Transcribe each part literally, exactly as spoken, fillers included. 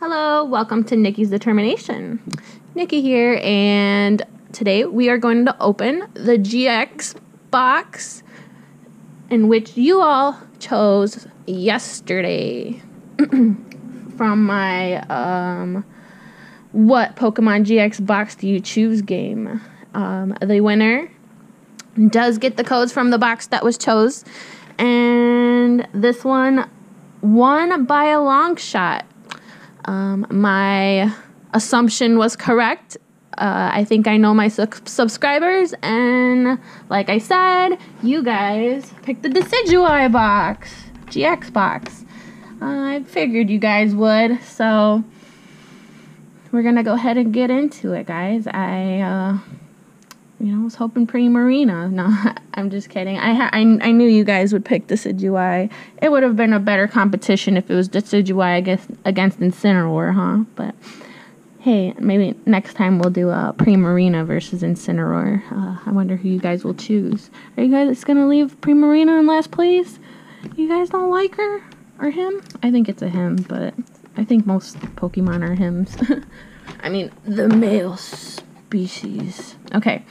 Hello, welcome to Nikki's Determination. Nikki here, and today we are going to open the G X box in which you all chose yesterday from my um, What Pokemon G X Box Do You Choose game. Um, the winner does get the codes from the box that was chose, and this one won by a long shot. Um, my assumption was correct. Uh, I think I know my su subscribers, and like I said, you guys picked the Decidueye box, G X box. Uh, I figured you guys would, so we're gonna go ahead and get into it, guys. I, uh, you know, was hoping Primarina. No, I'm just kidding. I, ha I, I knew you guys would pick Decidueye. It would have been a better competition if it was Decidueye against, against Incineroar, huh? But hey, maybe next time we'll do a uh, Primarina versus Incineroar. Uh, I wonder who you guys will choose. Are you guys going to leave Primarina in last place? You guys don't like her or him? I think it's a him, but I think most Pokemon are hims. I mean, the male species. Okay,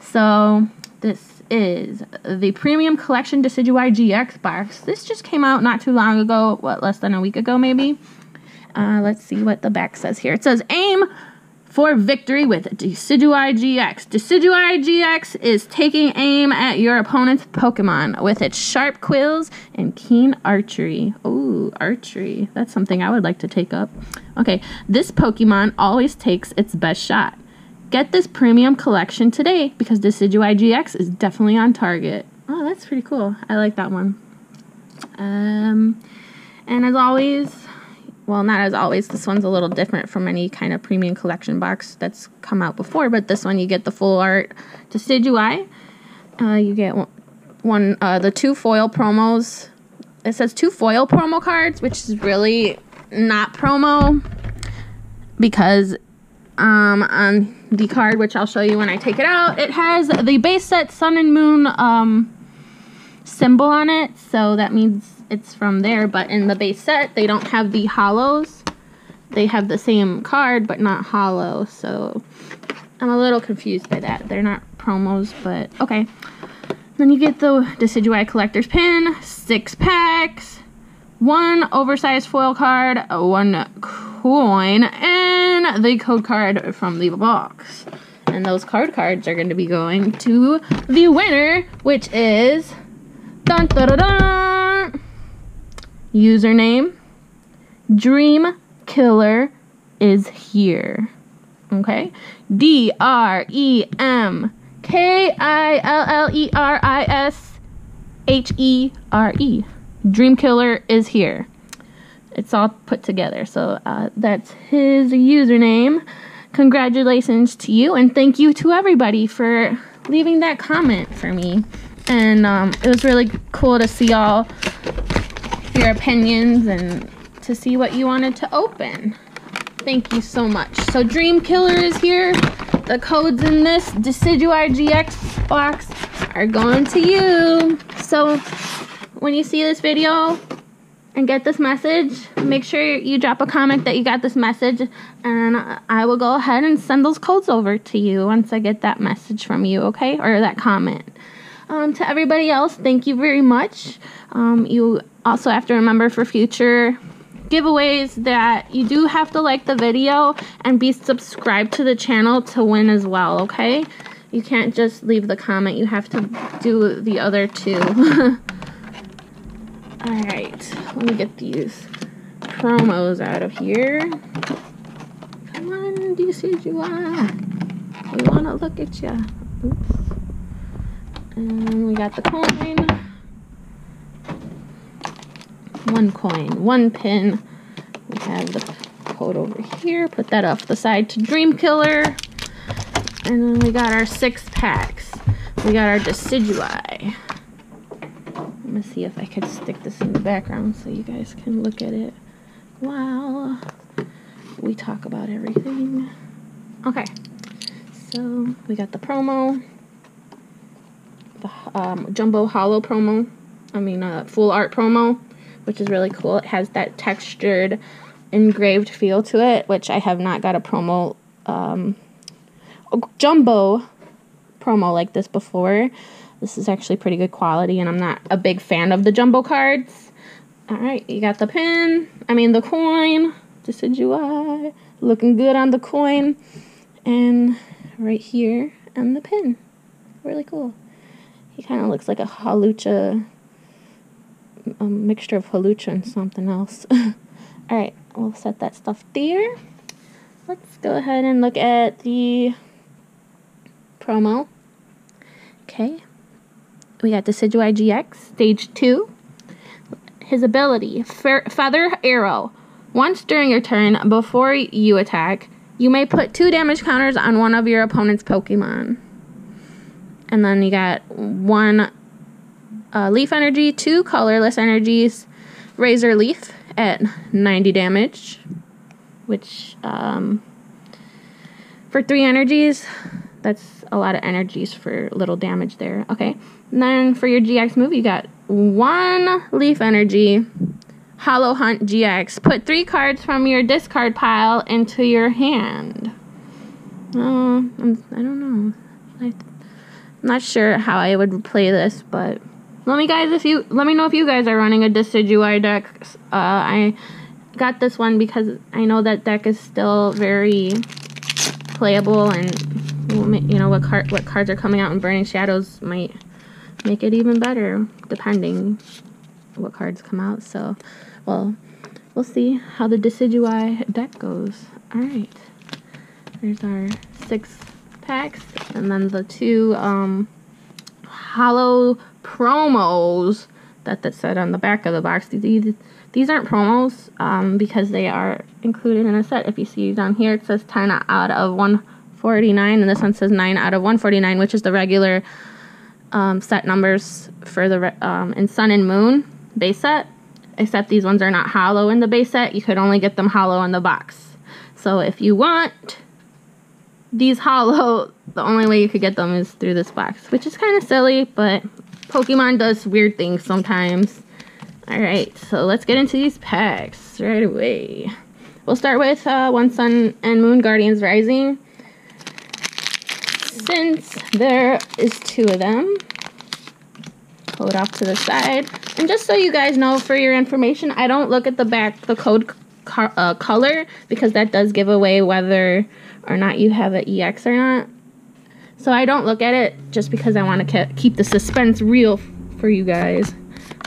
so this is the Premium Collection Decidueye G X box. This just came out not too long ago. What, less than a week ago, maybe? Uh, let's see what the back says here. It says, aim for victory with Decidueye G X. Decidueye G X is taking aim at your opponent's Pokemon with its sharp quills and keen archery. Ooh, archery. That's something I would like to take up. Okay, this Pokemon always takes its best shot. Get this premium collection today because Decidueye G X is definitely on target. Oh, that's pretty cool. I like that one. Um, and as always... Well, not as always. This one's a little different from any kind of premium collection box that's come out before, but this one you get the full art Decidueye. Uh, you get one, one uh, the two foil promos. It says two foil promo cards, which is really not promo because um, on the card, which I'll show you when I take it out, it has the base set Sun and Moon um, symbol on it, so that means it's from there, but in the base set, they don't have the hollows. They have the same card, but not hollow, so I'm a little confused by that. They're not promos, but okay. Then you get the Decidueye Collector's Pin, six packs, one oversized foil card, one coin, and the code card from the box. And those card cards are going to be going to the winner, which is... Dun, dun, dun, dun. Username Dreamkiller is here. Okay, D R E M K I L L E R I S H E R E. Dreamkiller is here. It's all put together, so uh, that's his username. Congratulations to you, and thank you to everybody for leaving that comment for me. And um, it was really cool to see all your opinions and to see what you wanted to open. Thank you so much. So Dreamkiller is here. The codes in this Decidueye G X box are going to you. So when you see this video and get this message, make sure you drop a comment that you got this message, and I will go ahead and send those codes over to you once I get that message from you, okay? Or that comment. Um, to everybody else, thank you very much. Um, you also have to remember for future giveaways that you do have to like the video and be subscribed to the channel to win as well, okay? You can't just leave the comment. You have to do the other two. All right, let me get these promos out of here. Come on, Decidueye. We want to look at you. Oops. And we got the coin, one coin, one pin. We have the code over here. Put that off the side to Dreamkiller. And then we got our six packs. We got our Decidueye. Let me see if I could stick this in the background so you guys can look at it while we talk about everything. Okay, so we got the promo. The, um, Jumbo Hollow promo, I mean uh, full art promo, which is really cool. It has that textured engraved feel to it, which I have not got a promo, um, jumbo promo like this before. This is actually pretty good quality, and I'm not a big fan of the jumbo cards. All right, you got the pin. I mean, the coin. Decidueye. Looking good on the coin. And right here on the pin. Really cool. He kind of looks like a Hawlucha, a mixture of Hawlucha and something else. All right, we'll set that stuff there. Let's go ahead and look at the promo. Okay, we got Decidueye G X, Stage two. His ability, Fe Feather Arrow. Once during your turn, before you attack, you may put two damage counters on one of your opponent's Pokemon. And then you got one uh, Leaf Energy, two Colorless Energies, Razor Leaf at ninety damage, which um, for three energies, that's a lot of energies for little damage there. Okay, and then for your G X move, you got one Leaf Energy, Hollow Hunt G X. Put three cards from your discard pile into your hand. Oh, I'm, I don't know. I not sure how I would play this, but let me guys if you let me know if you guys are running a Decidueye deck. Uh, I got this one because I know that deck is still very playable, and you know what card what cards are coming out in Burning Shadows might make it even better, depending what cards come out. So, well, we'll see how the Decidueye deck goes. All right, there's our six packs, and then the two um, hollow promos that that said on the back of the box. These, these aren't promos um, because they are included in a set. If you see down here, it says ten out of one forty-nine, and this one says nine out of one forty-nine, which is the regular um, set numbers for the re um, in Sun and Moon base set, except these ones are not hollow in the base set. You could only get them hollow in the box. So if you want these hollow, the only way you could get them is through this box, which is kind of silly, but Pokemon does weird things sometimes. Alright, so let's get into these packs right away. We'll start with uh, One Sun and Moon Guardians Rising, since there is two of them. Pull it off to the side. And just so you guys know, for your information, I don't look at the back, the code Uh, color, because that does give away whether or not you have an E X or not. So I don't look at it just because I want to ke keep the suspense real for you guys.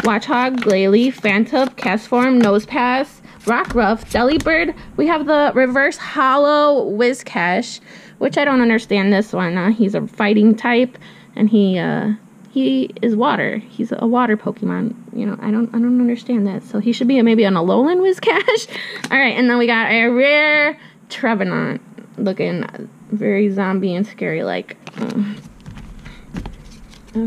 Watchhog, Glalie, Fantup, Castform, Nosepass, Rockruff, Delibird. We have the reverse hollow Whiscash, which I don't understand this one. Uh, he's a fighting type, and he uh, he is water. He's a water Pokemon. You know, I don't I don't understand that. So he should be a, maybe an Alolan Whiscash. All right, and then we got a rare Trevenant, looking very zombie and scary-like. Um,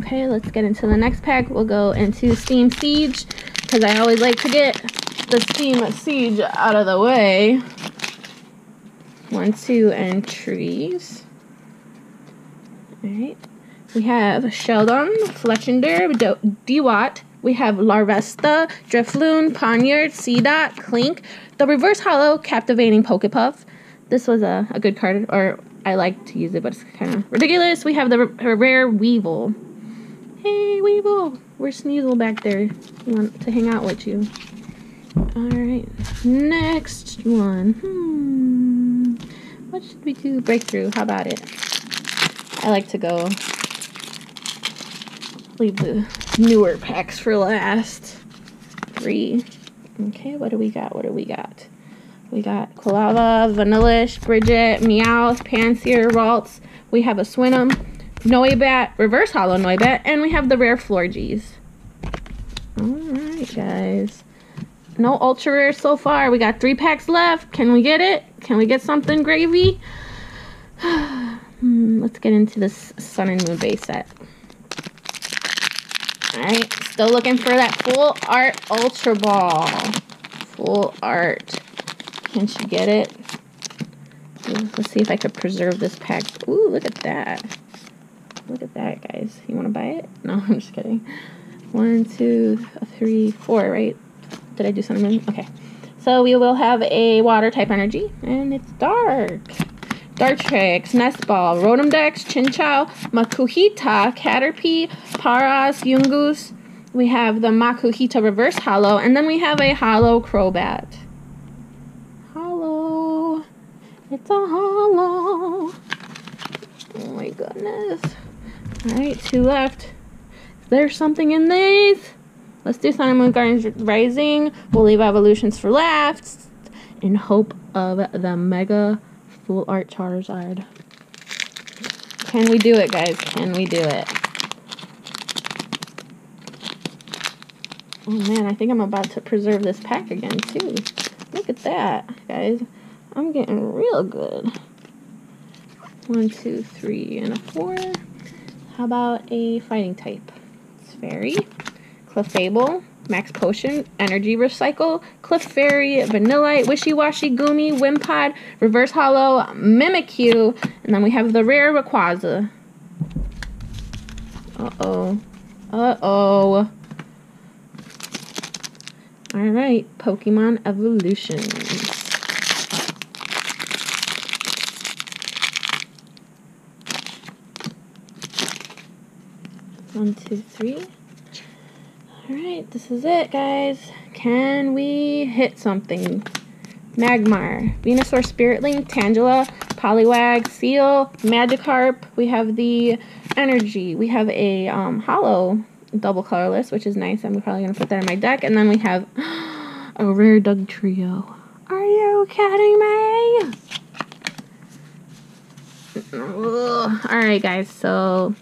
okay, let's get into the next pack. We'll go into Steam Siege, because I always like to get the Steam Siege out of the way. One, two, entries. All right. We have Sheldon, Fletchinder, Dewott. We have Larvesta, Drifloon, Ponyard, Seedot, Clink, the reverse hollow Captivating Pokepuff. This was a, a good card, or I like to use it, but it's kind of ridiculous. We have the rare Weevil. Hey, Weevil! Where's Sneasel back there? We want to hang out with you. Alright, next one. Hmm. What should we do? Breakthrough, how about it? I like to go leave the newer packs for last. Three. Okay, what do we got? What do we got? We got Quilava, Vanillish, Bridget, Meowth, Panseer, Ralts. We have a Swinum, Noibat, reverse hollow Noibat, and we have the rare Florges. Alright, guys. No ultra rare so far. We got three packs left. Can we get it? Can we get something gravy? hmm, let's get into this Sun and Moon base set. Alright, still looking for that full art ultra ball. Full art. Can't you get it? Let's see if I could preserve this pack. Ooh, look at that. Look at that, guys. You want to buy it? No, I'm just kidding. One, two, three, four, right? Did I do something? Okay. So we will have a water type energy, and it's dark. Dartrix, Nestball, Rotomdex, Chinchou, Makuhita, Caterpie, Paras, Yungoos. We have the Makuhita Reverse Hollow, and then we have a Hollow Crobat. Hollow. It's a Hollow. Oh my goodness. Alright, two left. Is there something in these? Let's do Sun and Moon, Guardians Rising. We'll leave Evolutions for last in hope of the Mega Full Art Charizard. Can we do it, guys? Can we do it? Oh man, I think I'm about to preserve this pack again too. Look at that, guys. I'm getting real good. One, two, three, and a four. How about a fighting type? It's Fairy, Clefable, Max Potion, Energy Recycle, Clefairy, Vanillite, Wishy Washy, Goomy, Wimpod, Reverse Hollow, Mimikyu, and then we have the rare Rayquaza. Uh-oh. Uh-oh. Alright, Pokemon Evolutions. One, two, three. Alright, this is it, guys. Can we hit something? Magmar, Venusaur, Spiritling, Tangela, Poliwag, Seal, Magikarp. We have the energy. We have a um, hollow double colorless, which is nice. I'm probably going to put that in my deck. And then we have a rare Dugtrio. Are you kidding me? Alright, guys, so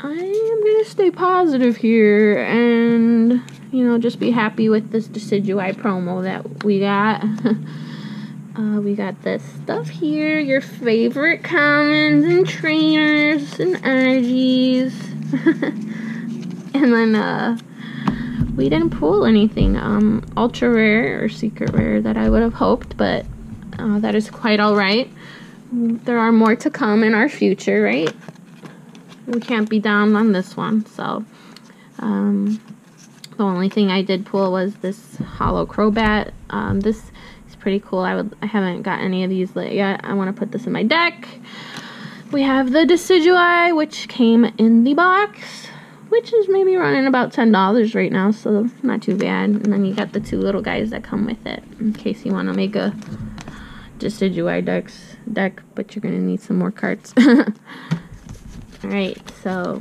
I am going to stay positive here and, you know, just be happy with this Decidueye promo that we got. uh, we got this stuff here, your favorite commons and trainers and energies. And then uh, we didn't pull anything um, ultra rare or secret rare that I would have hoped, but uh, that is quite alright. There are more to come in our future, right? We can't be down on this one, so um, the only thing I did pull was this Hollow Crobat. Um, this is pretty cool. I would I haven't got any of these yet. I want to put this in my deck. We have the Decidueye, which came in the box, which is maybe running about ten dollars right now, so not too bad. And then you got the two little guys that come with it, in case you want to make a Decidueye decks deck, but you're gonna need some more cards. Alright, so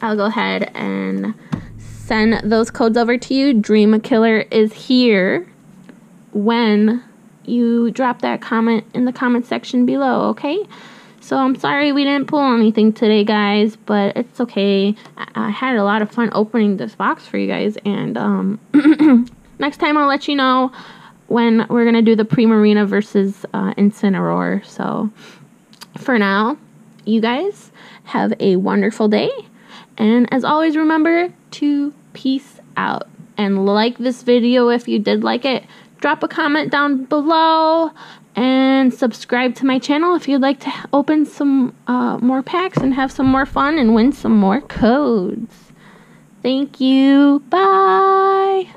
I'll go ahead and send those codes over to you. Dreamkiller is here when you drop that comment in the comment section below, okay? So I'm sorry we didn't pull anything today, guys, but it's okay. I, I had a lot of fun opening this box for you guys, and um, next time I'll let you know when we're going to do the Primarina versus uh, Incineroar. So for now, you guys have a wonderful day, and as always, remember to peace out and like this video if you did like it. Drop a comment down below and subscribe to my channel if you'd like to open some uh, more packs and have some more fun and win some more codes. Thank you. Bye.